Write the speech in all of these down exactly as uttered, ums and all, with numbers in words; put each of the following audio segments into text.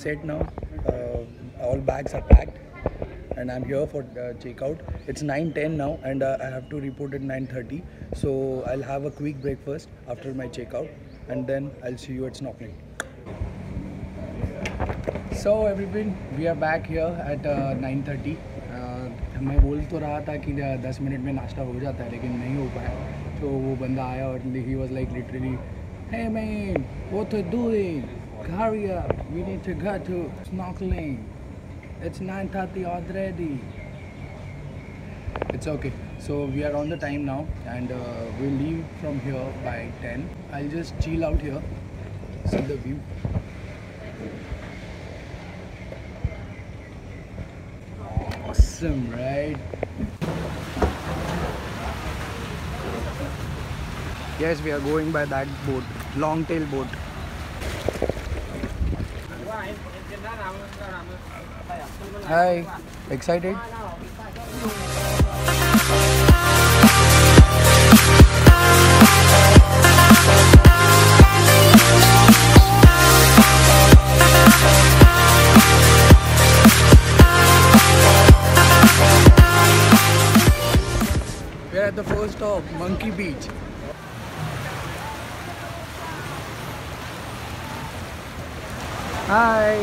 set now. Uh, all bags are packed and I'm here for uh, checkout. It's nine ten now and uh, I have to report at nine thirty. So I'll have a quick breakfast after my checkout and then I'll see you at snorkeling. So everyone, we are back here at uh, nine thirty. मैं बोल तो रहा था कि दस minute में नाश्ता हो जाता है लेकिन नहीं हो पाया. तो वो बंदा आया और he was like literally, hey man, what are you doing? Hurry up, we need to go to snorkeling. It's nine thirty already. It's okay. So we are on the time now and uh, we'll leave from here by ten. I'll just chill out here. See the view. Awesome, right? Yes, we are going by that boat, long tail boat. Hi, excited? We're at the first stop, Monkey Beach. Hi!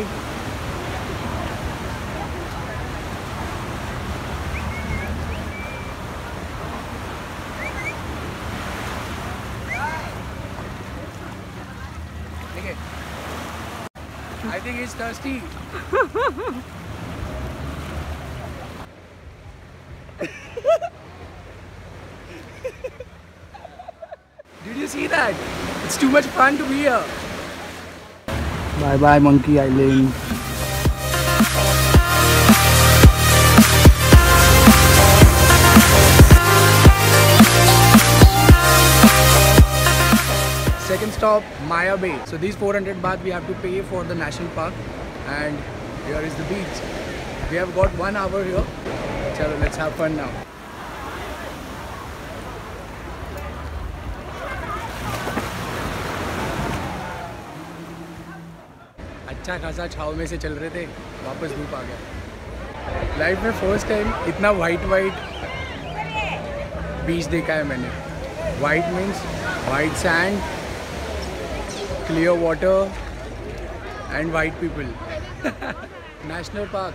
I think he's thirsty. Did you see that? It's too much fun to be here. Bye bye Monkey Island. Second stop, Maya Bay. So these four hundred baht we have to pay for the national park. And here is the beach. We have got one hour here. Chalo, let's have fun now. अच्छा खासा छाव में से चल रहे थे, वापस धूप आ गया. लाइफ में फर्स्ट टाइम इतना वाइट वाइट बीच देखा है मैंने. White means white sand, clear water and white people. National park,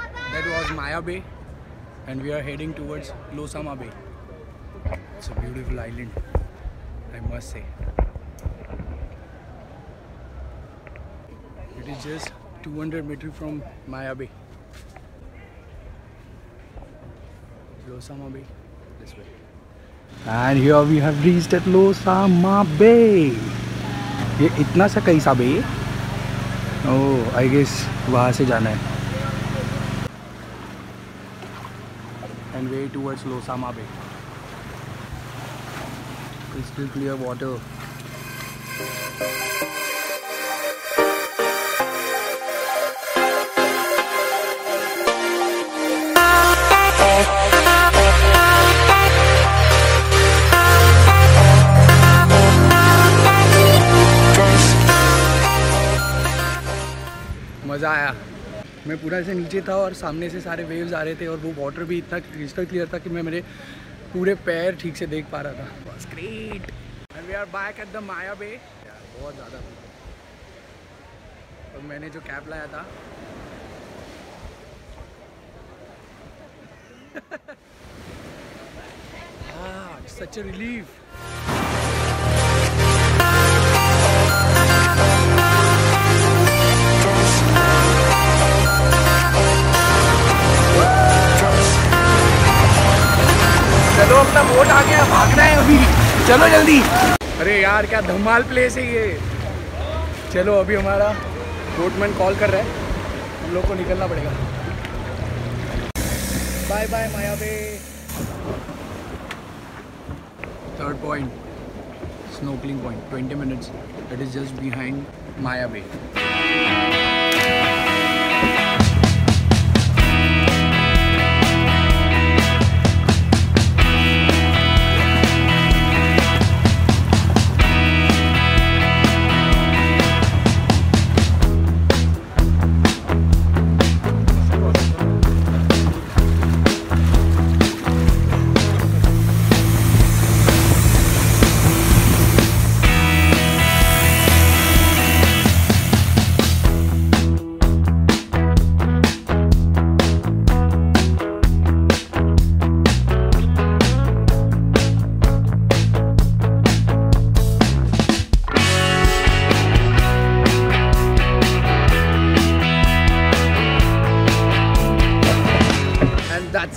that was Maya bay and we are heading towards Loh Samah bay. It's a beautiful island, I must say. It is just two hundred meters from Maya Bay. Lo Sa Ma Bay, this way. And here we have reached at Lo Sa Ma Bay. ये इतना सा कई सा bay? Oh, I guess वहाँ से जाना है. And way towards Lo Sa Ma Bay. It's still clear water. मज़ा आया. मैं पूरा ऐसे नीचे था और सामने से सारे वेव्स आ रहे थे और वो वाटर भी इतना क्रिस्टल क्लियर था कि मैं मेरे पूरे पैर ठीक से देख पा रहा था. It was great. And we are back at the Maya Bay. यार बहुत ज़्यादा और मैंने जो कैप लाया था ah, it's such a relief. चलो अपना बोट आ गया, भागना है अभी, चलो जल्दी. अरे यार क्या धमाल प्लेस है ये. चलो अभी हमारा बोटमैन कॉल कर रहा है, हम लोग को निकलना पड़ेगा. Bye bye Maya bay. Third point, snorkelling point, twenty minutes. It is just behind Maya Bay.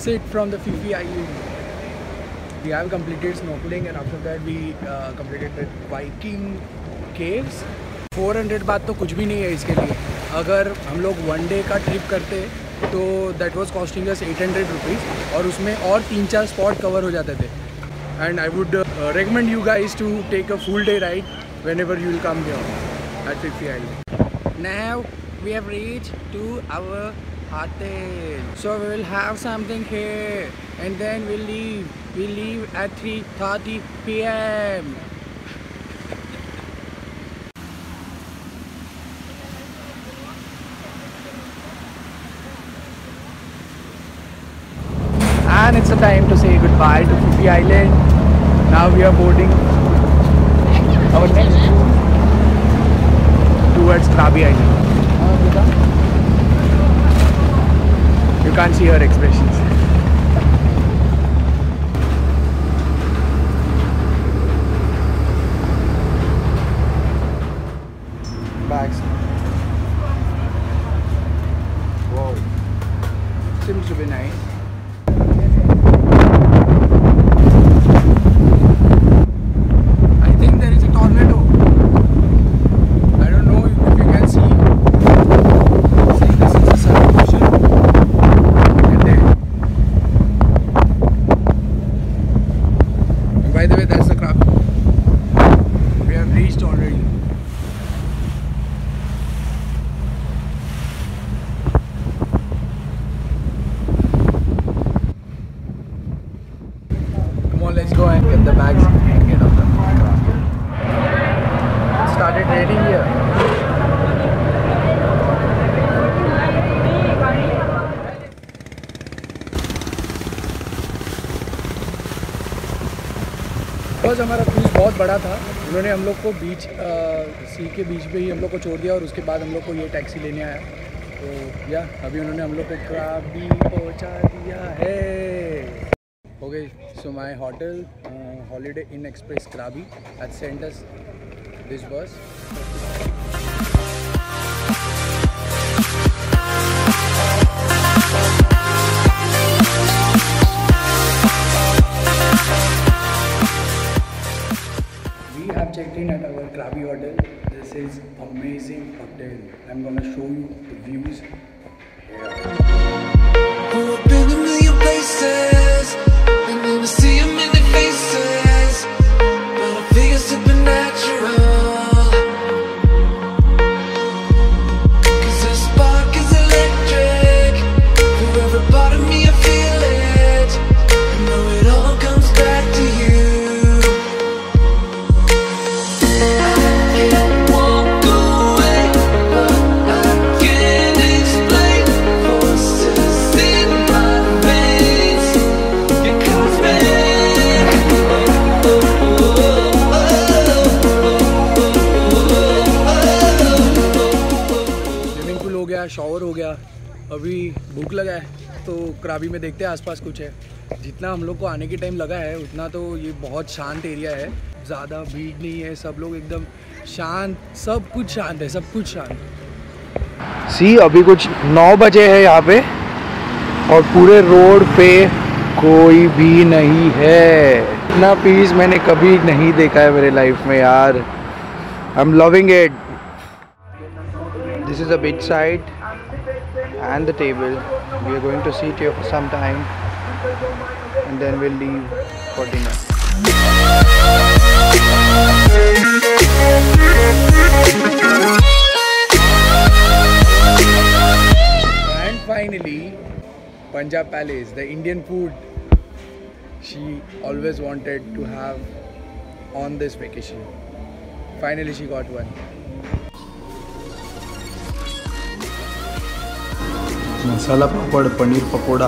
exit from the Phi Phi Island. We have completed snorkeling, and after that we uh, completed the Viking Caves. four hundred baht तो कुछ भी नहीं है इसके लिए. अगर हम लोग वन डे का ट्रिप करते तो that was costing us eight hundred rupees, और उसमें और तीन चार स्पॉट कवर हो जाते थे. And I would uh, recommend you guys to take a full day ride whenever you will come here at Phi Phi Island. Now we have reached to our hotel, so we will have something here and then we'll leave. We leave at three thirty p m and it's the time to say goodbye to Phi Phi Island. Now we are boarding our next boat towards Krabi Island. You can't see her expressions. Bags. Wow. Seems to be nice. I think there is a tornado. I don't know if you can see. See, this is a subdivision. By the way, that's the crab. We have reached already. Come on, let's go and get the bags and get off the crab. It started raining here. बस हमारा cruise बहुत बड़ा था. उन्होंने हम लोग को बीच सी के बीच पे ही हम लोग को छोड़ दिया और उसके बाद हम लोग को ये टैक्सी लेने आया. तो या अभी उन्होंने हम लोग को क्राबी पहुंचा दिया है. Okay, so my hotel holiday Inn Express Krabi has sent us this bus. Checked in at our Krabi hotel. This is amazing hotel. I'm gonna show you the views. Shower हो गया, अभी भूख लगा है तो क्राबी में देखते हैं आसपास कुछ है. जितना हम लोग को आने के टाइम लगा है उतना तो ये बहुत शांत एरिया है, ज़्यादा भीड़ नहीं है, सब लोग एकदम शांत, सब कुछ शांत है, सब कुछ शांत है. सी अभी कुछ नौ बजे है यहाँ पे और पूरे रोड पे कोई भी नहीं है. इतना पीस मैंने कभी नहीं देखा है मेरे लाइफ में यार. I am loving it. This is the beach side and the table. We are going to sit here for some time and then we'll leave for dinner. And finally, Punjab Palace, the Indian food she always wanted to have on this vacation. Finally, she got one. Masala papad, paneer pakora.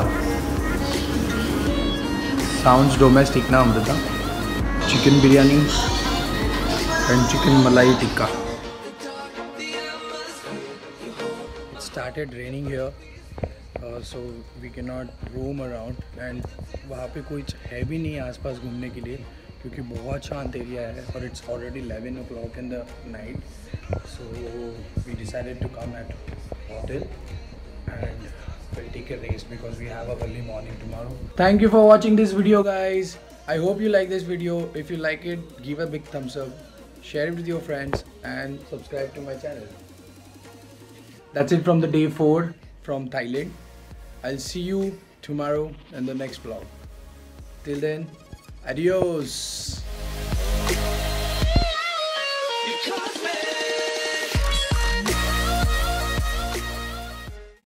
Sounds domestic ना Amrita. Chicken biryani and chicken malai tikka. It started raining here, uh, so we cannot roam around. And वहाँ पे कुछ है भी नहीं आसपास घूमने के लिए क्योंकि बहुत शांत एरिया है और it's already eleven o'clock in the night, so we decided to come at hotel. And we'll take a rest because we have a early morning tomorrow. Thank you for watching this video, guys. I hope you like this video. If you like it, give a big thumbs up, share it with your friends, and subscribe to my channel. That's it from the day four from Thailand. I'll see you tomorrow in the next vlog. Till then, adios.